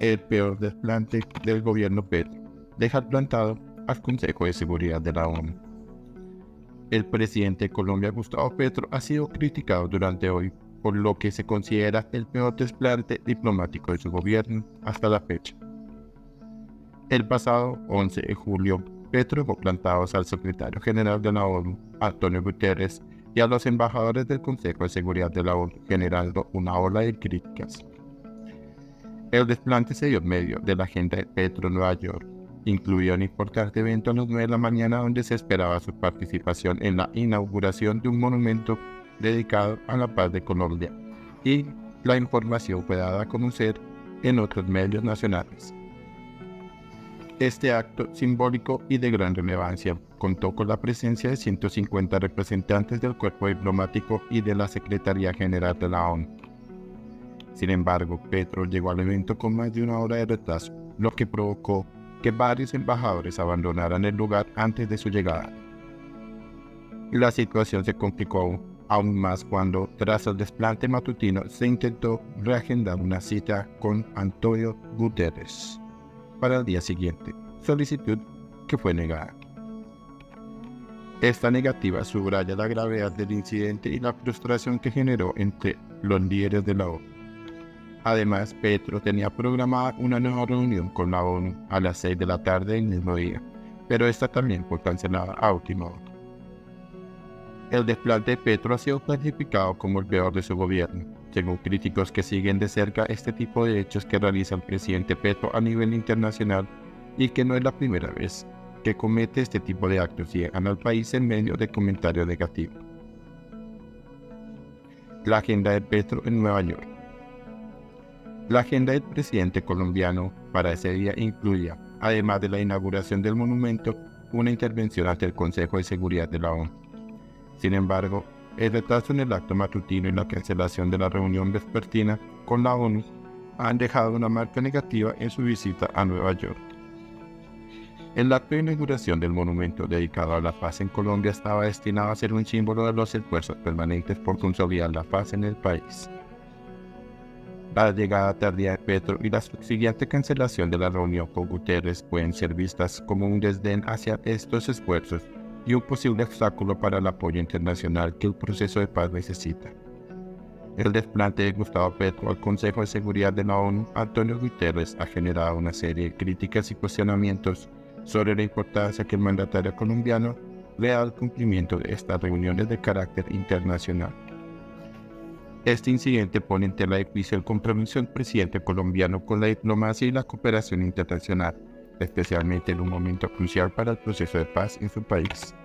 el peor desplante del gobierno Petro, deja plantado al Consejo de Seguridad de la ONU. El presidente de Colombia, Gustavo Petro, ha sido criticado durante hoy por lo que se considera el peor desplante diplomático de su gobierno hasta la fecha. El pasado 11 de julio, Petro dejó plantados al secretario general de la ONU, Antonio Guterres, y a los embajadores del Consejo de Seguridad de la ONU, generando una ola de críticas. El desplante se dio en medio de la agenda de Petro en Nueva York, incluido un importante evento a las 9 de la mañana donde se esperaba su participación en la inauguración de un monumento dedicado a la paz de Colombia, y la información fue dada a conocer en otros medios nacionales. Este acto simbólico y de gran relevancia contó con la presencia de 150 representantes del cuerpo diplomático y de la Secretaría General de la ONU. Sin embargo, Petro llegó al evento con más de una hora de retraso, lo que provocó que varios embajadores abandonaran el lugar antes de su llegada. La situación se complicó aún más cuando, tras el desplante matutino, se intentó reagendar una cita con Antonio Guterres para el día siguiente, solicitud que fue negada. Esta negativa subraya la gravedad del incidente y la frustración que generó entre los líderes de la ONU. Además, Petro tenía programada una nueva reunión con la ONU a las 6 de la tarde del mismo día, pero esta también fue cancelada a última hora. El desplante de Petro ha sido clasificado como el peor de su gobierno, según críticos que siguen de cerca este tipo de hechos que realiza el presidente Petro a nivel internacional, y que no es la primera vez que comete este tipo de actos y llegan al país en medio de comentarios negativos. La agenda de Petro en Nueva York. La agenda del presidente colombiano para ese día incluía, además de la inauguración del monumento, una intervención ante el Consejo de Seguridad de la ONU. Sin embargo, el retraso en el acto matutino y la cancelación de la reunión vespertina con la ONU han dejado una marca negativa en su visita a Nueva York. El acto de inauguración del monumento dedicado a la paz en Colombia estaba destinado a ser un símbolo de los esfuerzos permanentes por consolidar la paz en el país. La llegada tardía de Petro y la subsiguiente cancelación de la reunión con Guterres pueden ser vistas como un desdén hacia estos esfuerzos y un posible obstáculo para el apoyo internacional que el proceso de paz necesita. El desplante de Gustavo Petro al Consejo de Seguridad de la ONU, Antonio Guterres, ha generado una serie de críticas y cuestionamientos sobre la importancia que el mandatario colombiano le da al cumplimiento de estas reuniones de carácter internacional. Este incidente pone en tela de juicio el compromiso del presidente colombiano con la diplomacia y la cooperación internacional, especialmente en un momento crucial para el proceso de paz en su país.